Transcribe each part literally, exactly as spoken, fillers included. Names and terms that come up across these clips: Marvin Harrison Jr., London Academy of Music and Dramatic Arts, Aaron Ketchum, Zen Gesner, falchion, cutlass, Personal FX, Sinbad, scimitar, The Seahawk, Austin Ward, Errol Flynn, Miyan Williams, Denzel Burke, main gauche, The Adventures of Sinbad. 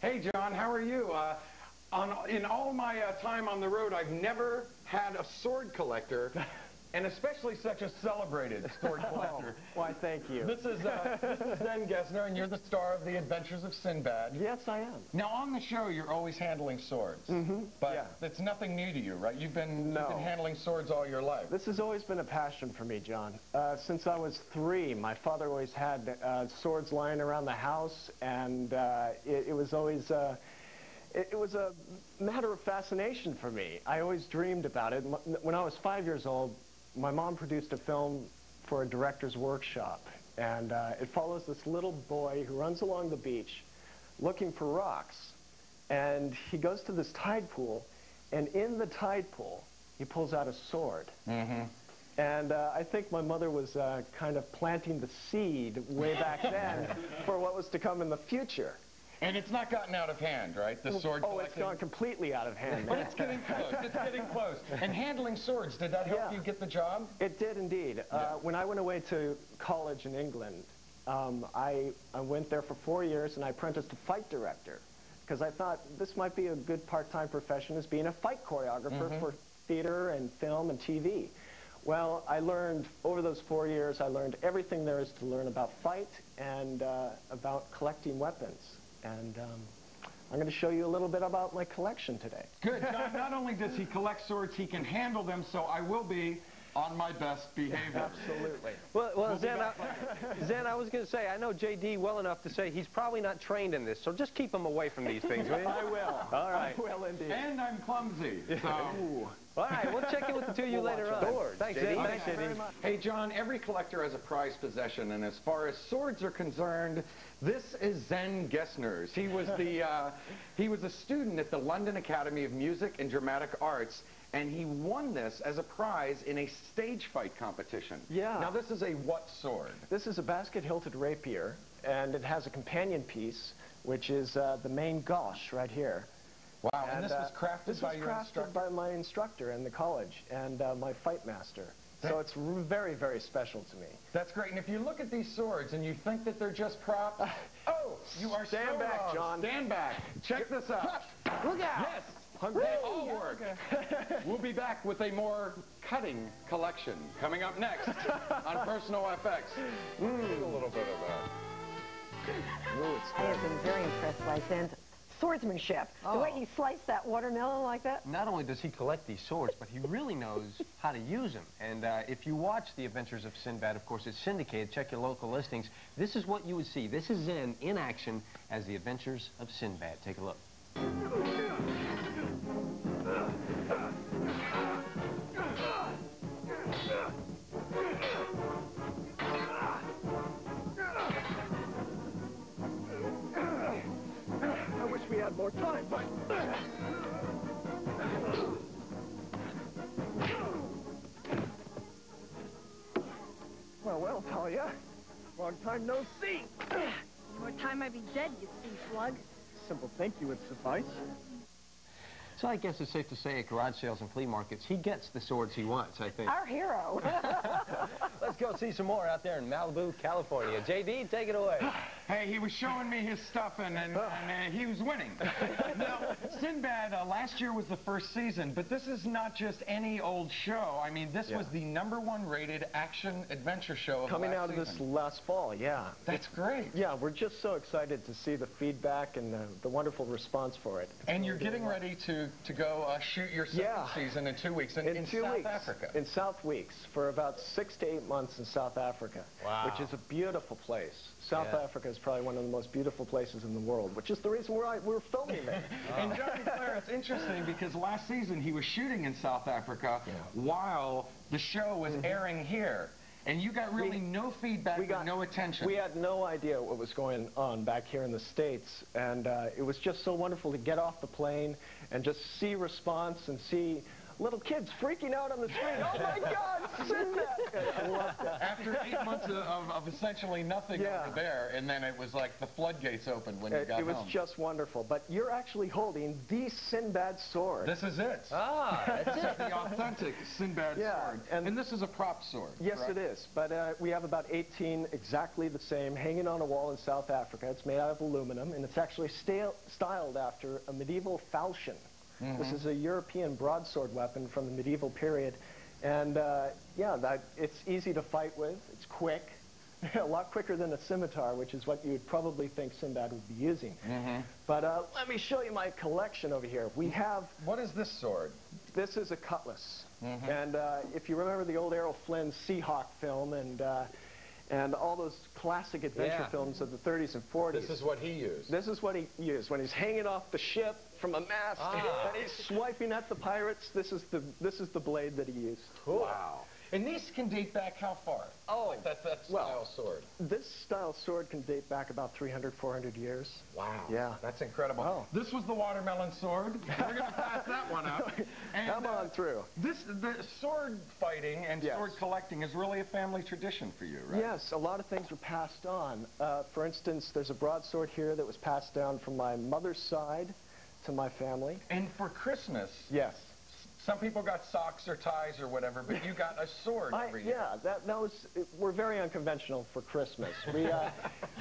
Hey, John, how are you? Uh, on, in all my uh, time on the road, I've never had a sword collector, and especially such a celebrated sword collector. Oh, why, thank you. This is, uh, this is Zen Gesner, and you're the star of The Adventures of Sinbad. Yes, I am. Now, on the show, you're always handling swords, mm-hmm. but yeah. it's nothing new to you, right? You've been, no. you've been handling swords all your life. This has always been a passion for me, John. Uh, since I was three, my father always had uh, swords lying around the house, and uh, it, it was always... Uh, It was a matter of fascination for me. I always dreamed about it. When I was five years old, my mom produced a film for a director's workshop, and uh, it follows this little boy who runs along the beach looking for rocks, and he goes to this tide pool, and in the tide pool, he pulls out a sword. Mm-hmm. And uh, I think my mother was uh, kind of planting the seed way back then for what was to come in the future. And it's not gotten out of hand, right? The sword collecting? Oh, it's gone completely out of hand. But it's getting close. It's getting close. And handling swords, did that help yeah. you get the job? It did indeed. Yeah. Uh, when I went away to college in England, um, I, I went there for four years and I apprenticed to fight director because I thought this might be a good part-time profession as being a fight choreographer mm-hmm. for theater and film and T V. Well, I learned, over those four years, I learned everything there is to learn about fight and uh, about collecting weapons. And um, I'm going to show you a little bit about my collection today. Good. John, not only does he collect swords, he can handle them, so I will be on my best behavior. Absolutely. Well, well, we'll Zen, I, Zen, I was going to say, I know J D well enough to say he's probably not trained in this, so just keep him away from these things, will you? I will. All right. I will indeed. And I'm clumsy, so... All right, we'll check in with the two of you we'll later on. Swords. Thanks, J D. Thanks, J D. Hey, John, every collector has a prized possession, and as far as swords are concerned, this is Zen Gesner's. He was, the, uh, he was a student at the London Academy of Music and Dramatic Arts, and he won this as a prize in a stage fight competition. Yeah. Now, this is a what sword? This is a basket-hilted rapier, and it has a companion piece, which is uh, the main gauche right here. Wow, and, and this uh, was crafted this by was your crafted instructor? By my instructor in the college and uh, my fight master. So it's very, very special to me. That's great. And if you look at these swords and you think that they're just props, oh, you are Stand so back, wrong. John. Stand back. Check this out. Look out. Yes. Hungry. They all work. We'll be back with a more cutting collection coming up next on Personal F X. Mm. A little bit of that. Ooh, it's I have been very impressed by Zen's swordsmanship. Oh. The way he sliced that watermelon like that. Not only does he collect these swords, but he really knows how to use them. And uh, if you watch The Adventures of Sinbad, of course, it's syndicated. Check your local listings. This is what you would see. This is Zen in action as The Adventures of Sinbad. Take a look. I wish we had more time, but... Well, well, Talia. Long time no see. More time I'd be dead, you sea slug. Simple thank you would suffice. So I guess it's safe to say at garage sales and flea markets, he gets the swords he wants, I think. Our hero. Let's go see some more out there in Malibu, California. J D, take it away. Hey, he was showing me his stuff, and, and, and uh, he was winning. Now, Sinbad, uh, last year was the first season, but this is not just any old show. I mean, this yeah. was the number one rated action adventure show of Coming out season. Of this last fall, yeah. That's it's, great. Yeah, we're just so excited to see the feedback and the, the wonderful response for it. It's and really you're getting well. ready to... to go uh, shoot your second yeah. season in two weeks in, in, in two South weeks, Africa. In South weeks, for about six to eight months in South Africa, wow. which is a beautiful place. South yeah. Africa is probably one of the most beautiful places in the world, which is the reason we're, we're filming it. Oh. And Johnny Clare, it's interesting because last season he was shooting in South Africa yeah. while the show was mm-hmm. airing here. And you got really we, no feedback we got, no attention. We had no idea what was going on back here in the States. And uh, it was just so wonderful to get off the plane and just see response and see little kids freaking out on the street. Oh my God, Sinbad! I loved it. After eight months of, of, of essentially nothing yeah. over there, and then it was like the floodgates opened when it, you got home. It was just wonderful. But you're actually holding the Sinbad sword. This is it. Ah, that's it. The authentic Sinbad yeah, sword. And, and this is a prop sword. Yes, correct? It is. But uh, we have about eighteen exactly the same hanging on a wall in South Africa. It's made out of aluminum, and it's actually stale, styled after a medieval falchion. Mm-hmm. This is a European broadsword weapon from the medieval period, and uh, yeah, that, it's easy to fight with. It's quick, a lot quicker than a scimitar, which is what you would probably think Sinbad would be using. Mm-hmm. But uh, let me show you my collection over here. We have... What is this sword? This is a cutlass, mm-hmm. and uh, if you remember the old Errol Flynn Seahawk film and uh, and all those classic adventure yeah. films of the thirties and forties. This is what he used. This is what he used when he's hanging off the ship from a mast ah. and he's swiping at the pirates. This is the this is the blade that he used. Cool. Wow. And these can date back how far? Oh, like that, that style well, sword. This style sword can date back about three hundred, four hundred years. Wow. Yeah. That's incredible. Oh. This was the watermelon sword. We're going to pass that one up. And, Come on uh, through. This, the sword fighting and yes. sword collecting is really a family tradition for you, right? Yes. A lot of things were passed on. Uh, for instance, there's a broadsword here that was passed down from my mother's side to my family. And for Christmas. Yes. Some people got socks or ties or whatever, but you got a sword I, every year. Yeah, that, that was, it, we're very unconventional for Christmas. We, uh,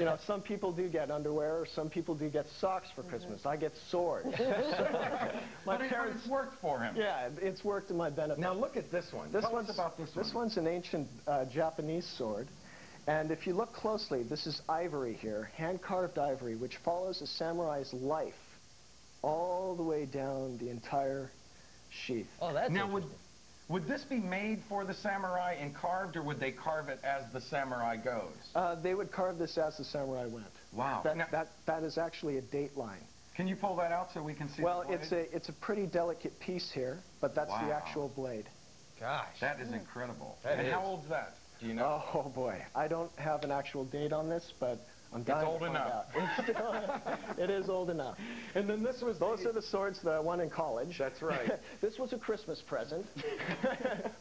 you know, some people do get underwear, or some people do get socks for Christmas. I get swords. So my but parents, it's worked for him. Yeah, it's worked to my benefit. Now look at this one. This Tell one's us about this one. This one's an ancient uh, Japanese sword. And if you look closely, this is ivory here, hand-carved ivory, which follows a samurai's life all the way down the entire sheath. Oh, that's now would would this be made for the samurai and carved, or would they carve it as the samurai goes? Uh, they would carve this as the samurai went. Wow. That now, that that is actually a date line. Can you pull that out so we can see? Well, the it's a it's a pretty delicate piece here, but that's wow. the actual blade. Gosh, that is incredible. That and is. How old's that? Do you know? Oh, oh boy, I don't have an actual date on this, but. I'm it's old enough. It's still, it is old enough. And then this was... Those the, are the swords that I won in college. That's right. This was a Christmas present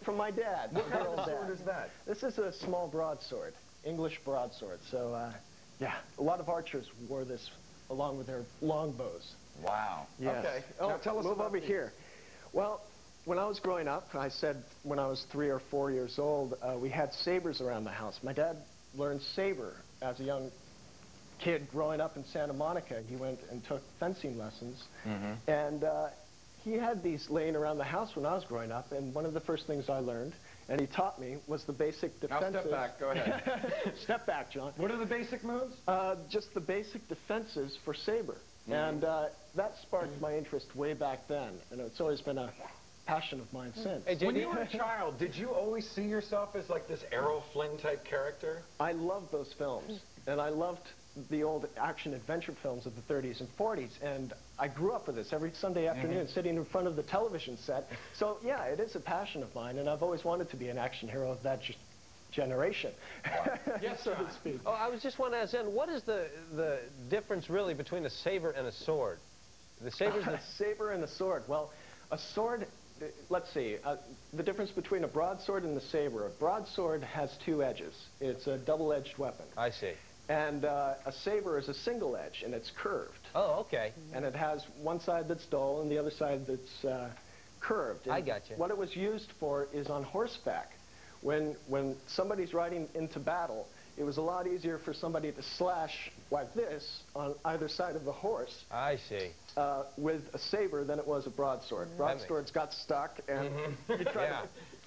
from my dad. What kind of sword is that? This is a small broadsword, English broadsword. So, uh, yeah, a lot of archers wore this along with their longbows. Wow. Yes. Okay. Oh, now tell us move about over these. Here. Well, when I was growing up, I said when I was three or four years old, uh, we had sabers around the house. My dad learned saber as a young... kid growing up in Santa Monica. He went and took fencing lessons, mm-hmm. and uh, he had these laying around the house when I was growing up, and one of the first things I learned, and he taught me, was the basic defenses. Now step back, go ahead. Step back, John. What are the basic moves? Uh, just the basic defenses for saber, mm-hmm. and uh, that sparked my interest way back then, and it's always been a passion of mine since. Hey, when you were a child, did you always see yourself as like this Errol Flynn type character? I loved those films, and I loved the old action-adventure films of the thirties and forties, and I grew up with this every Sunday afternoon, mm-hmm. sitting in front of the television set. So, yeah, it is a passion of mine, and I've always wanted to be an action hero of that ge generation, wow. yes, so to speak. Oh, I was just wanting to ask, Zen, what is the, the difference, really, between a saber and a sword? The saber's the saber and the sword. Well, a sword, uh, let's see, uh, the difference between a broadsword and the saber. A broadsword has two edges. It's a double-edged weapon. I see. And uh, a saber is a single edge, and it's curved. Oh, okay. And it has one side that's dull and the other side that's uh, curved. And I gotcha. What it was used for is on horseback. When, when somebody's riding into battle, it was a lot easier for somebody to slash like this on either side of the horse. I see. Uh, with a saber than it was a broadsword. Mm-hmm. Broadswords got stuck, and mm-hmm. you, tried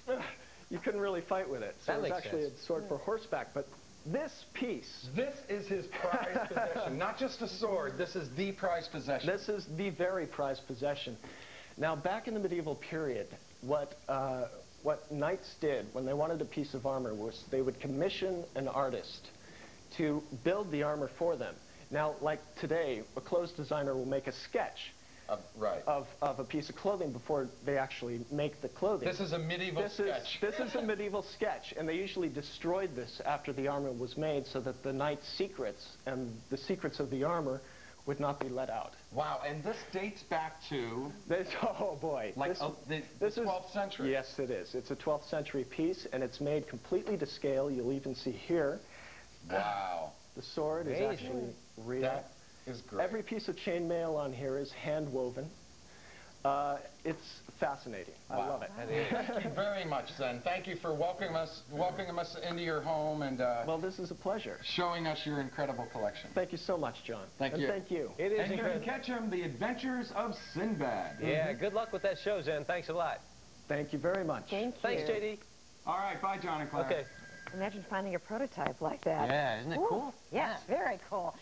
yeah. to, you couldn't really fight with it. So that it was actually sense. A sword yeah. for horseback. But this piece. This is his prized possession. Not just a sword, this is the prized possession. This is the very prized possession. Now, back in the medieval period, what, uh, what knights did when they wanted a piece of armor was they would commission an artist to build the armor for them. Now, like today, a clothes designer will make a sketch Of, right. of, of a piece of clothing before they actually make the clothing. This is a medieval this sketch. Is, this is a medieval sketch, and they usually destroyed this after the armor was made so that the knight's secrets and the secrets of the armor would not be let out. Wow, and this dates back to... This, oh boy. Like this, uh, the, this the twelfth is, century. Yes, it is. It's a twelfth century piece, and it's made completely to scale. You'll even see here. Wow. The sword Amazing. is actually real. That is great. Every piece of chainmail on here is hand-woven. Uh, it's fascinating. Wow. I love it. Wow. Thank you very much, Zen. Thank you for welcoming us, welcoming us into your home, and uh, well, this is a pleasure. Showing us your incredible collection. Thank you so much, John. Thank and you. Thank you. It is Aaron Ketchum, The Adventures of Sinbad. Yeah. Mm-hmm. Good luck with that show, Zen. Thanks a lot. Thank you very much. Thank you. Thanks, J D. All right. Bye, John and Claire. Okay. Imagine finding a prototype like that. Yeah. Isn't it Ooh, cool? Yeah. It's very cool.